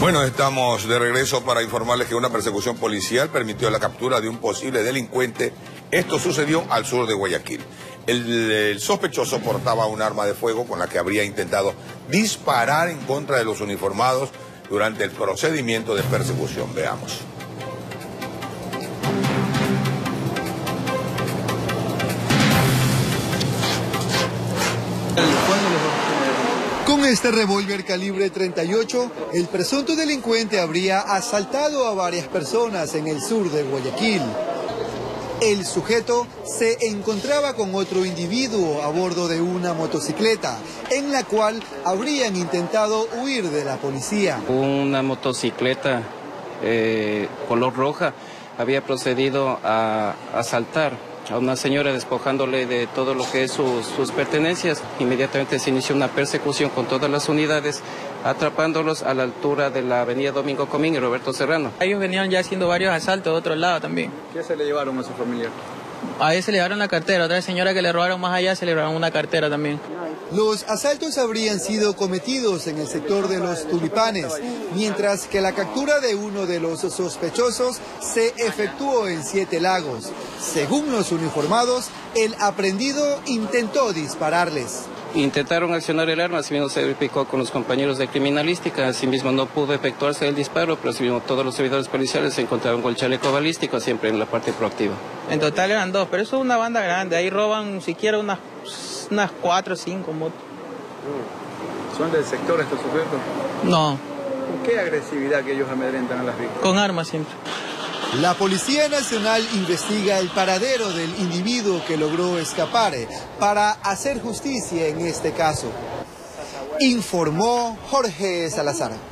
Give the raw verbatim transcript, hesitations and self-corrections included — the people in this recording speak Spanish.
Bueno, estamos de regreso para informarles que una persecución policial permitió la captura de un posible delincuente. Esto sucedió al sur de Guayaquil. El, el sospechoso portaba un arma de fuego con la que habría intentado disparar en contra de los uniformados durante el procedimiento de persecución. Veamos. Con este revólver calibre treinta y ocho, el presunto delincuente habría asaltado a varias personas en el sur de Guayaquil. El sujeto se encontraba con otro individuo a bordo de una motocicleta, en la cual habrían intentado huir de la policía. Una motocicleta eh, color roja había procedido a asaltar a una señora despojándole de todo lo que es sus, sus pertenencias. Inmediatamente se inició una persecución con todas las unidades, atrapándolos a la altura de la avenida Domingo Comín y Roberto Serrano. Ellos venían ya haciendo varios asaltos de otro lado también. ¿Qué se le llevaron a su familiar? A ella se le llevaron la cartera, a otra señora que le robaron más allá se le robaron una cartera también. Los asaltos habrían sido cometidos en el sector de los tulipanes, mientras que la captura de uno de los sospechosos se efectuó en Siete Lagos. Según los uniformados, el aprendido intentó dispararles. Intentaron accionar el arma, asimismo se verificó con los compañeros de criminalística, asimismo no pudo efectuarse el disparo, pero asimismo todos los servidores policiales se encontraron con el chaleco balístico, siempre en la parte proactiva. En total eran dos, pero eso es una banda grande, ahí roban siquiera unas, unas cuatro o cinco motos. ¿Son del sector estos sujetos? No. ¿Con qué agresividad que ellos amedrentan a las víctimas? Con armas siempre. La Policía Nacional investiga el paradero del individuo que logró escapar para hacer justicia en este caso. Informó Jorge Salazar.